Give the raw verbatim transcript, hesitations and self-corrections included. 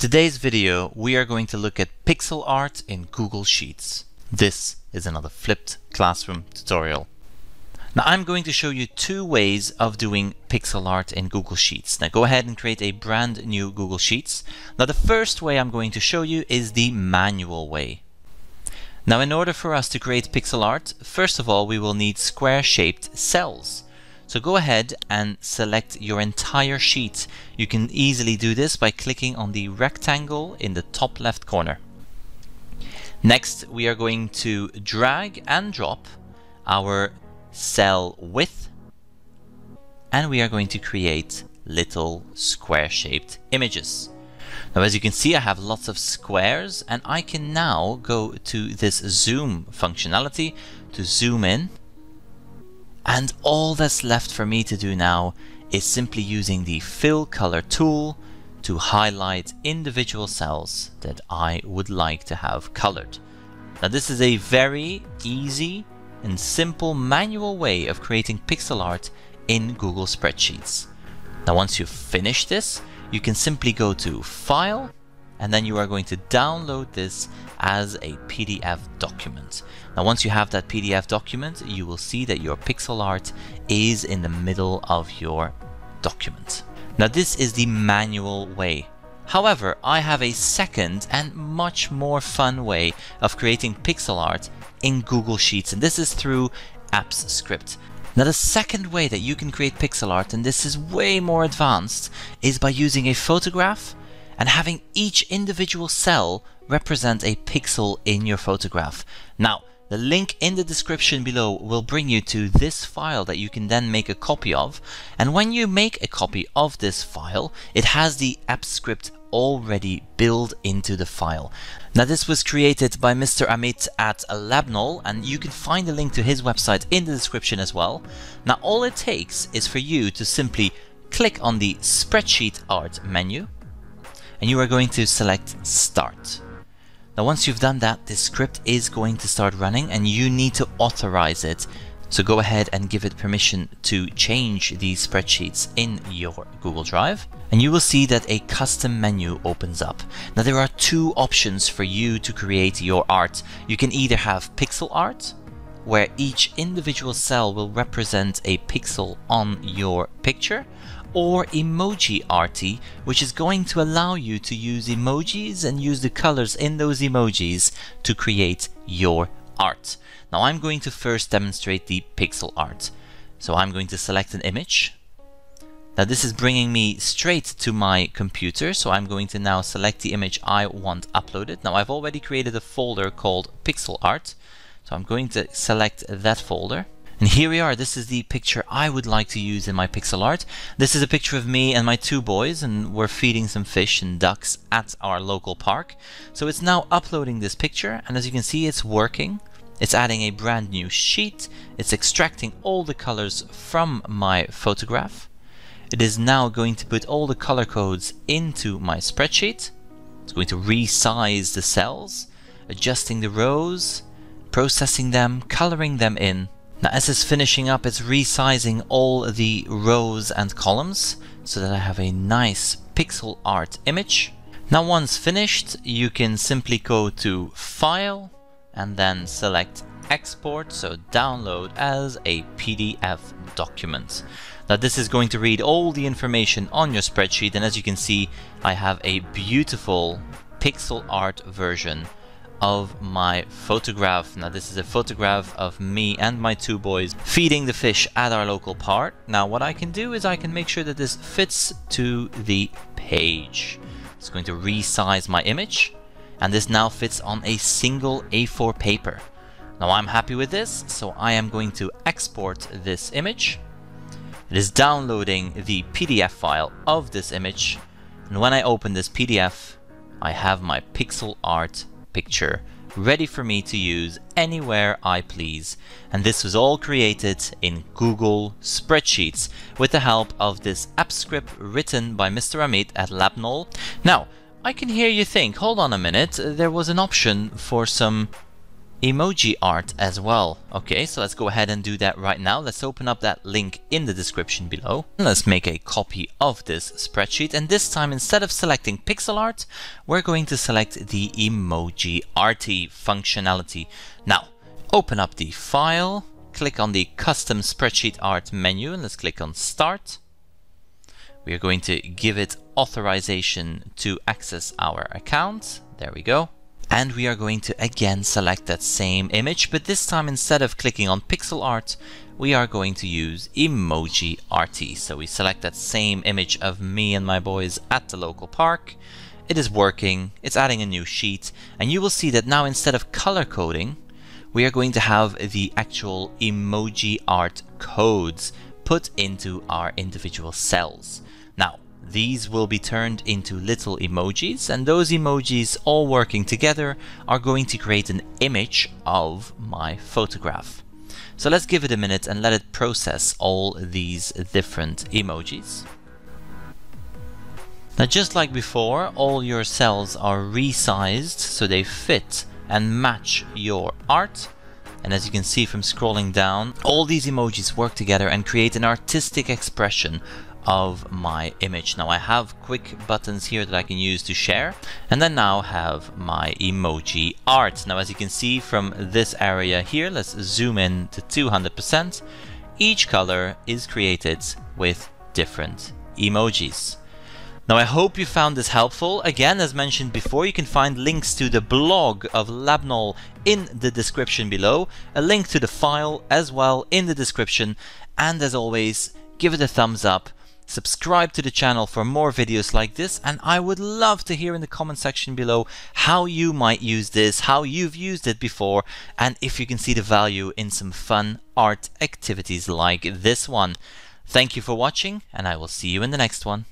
today's video, we are going to look at pixel art in Google Sheets. This is another Flipped Classroom tutorial. Now I'm going to show you two ways of doing pixel art in Google Sheets. Now go ahead and create a brand new Google Sheets. Now the first way I'm going to show you is the manual way. Now in order for us to create pixel art, first of all we will need square-shaped cells. So go ahead and select your entire sheet. You can easily do this by clicking on the rectangle in the top left corner. Next, we are going to drag and drop our cell width, and we are going to create little square-shaped images. Now, as you can see, I have lots of squares, and I can now go to this zoom functionality to zoom in. And all that's left for me to do now is simply using the fill color tool to highlight individual cells that I would like to have colored. Now this is a very easy and simple manual way of creating pixel art in Google Spreadsheets. Now once you've finished this, you can simply go to File, and then you are going to download this as a P D F document. Now once you have that P D F document, you will see that your pixel art is in the middle of your document. Now this is the manual way. However, I have a second and much more fun way of creating pixel art in Google Sheets, and this is through Apps Script. Now the second way that you can create pixel art, and this is way more advanced, is by using a photograph and having each individual cell represent a pixel in your photograph. Now, the link in the description below will bring you to this file that you can then make a copy of. And when you make a copy of this file, it has the Apps Script already built into the file. Now this was created by Mister Amit at LabNol, and you can find the link to his website in the description as well. Now all it takes is for you to simply click on the Spreadsheet Art menu, and you are going to select Start. Now once you've done that, this script is going to start running, and you need to authorize it. So go ahead and give it permission to change these spreadsheets in your Google Drive, and you will see that a custom menu opens up. Now there are two options for you to create your art. You can either have pixel art, where each individual cell will represent a pixel on your picture, or emoji art, which is going to allow you to use emojis and use the colors in those emojis to create your art. Now I'm going to first demonstrate the pixel art. So I'm going to select an image. Now this is bringing me straight to my computer, so I'm going to now select the image I want uploaded. Now I've already created a folder called pixel art, so I'm going to select that folder. And here we are. This is the picture I would like to use in my pixel art. This is a picture of me and my two boys, and we're feeding some fish and ducks at our local park. So it's now uploading this picture, and as you can see, it's working. It's adding a brand new sheet. It's extracting all the colors from my photograph. It is now going to put all the color codes into my spreadsheet. It's going to resize the cells, adjusting the rows, processing them, coloring them in. Now as it's finishing up, it's resizing all the rows and columns so that I have a nice pixel art image. Now once finished, you can simply go to File and then select Export, so download as a P D F document. Now this is going to read all the information on your spreadsheet, and as you can see, I have a beautiful pixel art version of my photograph. Now this is a photograph of me and my two boys feeding the fish at our local park. Now what I can do is I can make sure that this fits to the page. It's going to resize my image, and this now fits on a single A four paper. Now I'm happy with this, so I am going to export this image. It is downloading the P D F file of this image, and when I open this P D F, I have my pixel art picture ready for me to use anywhere I please. And this was all created in Google Spreadsheets with the help of this app script written by Mister Amit at LabNol. Now I can hear you think, hold on a minute, there was an option for some emoji art as well. Okay, so let's go ahead and do that right now. Let's open up that link in the description below. Let's make a copy of this spreadsheet, and this time instead of selecting pixel art, we're going to select the emoji arty functionality. Now open up the file, click on the custom spreadsheet art menu, and let's click on start. We are going to give it authorization to access our account. There we go. And we are going to again select that same image, but this time instead of clicking on pixel art, we are going to use emoji arty. So we select that same image of me and my boys at the local park. It is working, it's adding a new sheet, and you will see that now instead of color coding, we are going to have the actual emoji art codes put into our individual cells. Now, these will be turned into little emojis, and those emojis all working together are going to create an image of my photograph. So let's give it a minute and let it process all these different emojis. Now, just like before, all your cells are resized so they fit and match your art. And as you can see from scrolling down, all these emojis work together and create an artistic expression of my image. Now I have quick buttons here that I can use to share, and then now have my emoji art. Now as you can see from this area here, let's zoom in to two hundred percent. Each color is created with different emojis. Now I hope you found this helpful. Again, as mentioned before, you can find links to the blog of LabNol in the description below, a link to the file as well in the description, and as always, give it a thumbs up, subscribe to the channel for more videos like this, and I would love to hear in the comment section below how you might use this, how you've used it before, and if you can see the value in some fun art activities like this one. Thank you for watching, and I will see you in the next one.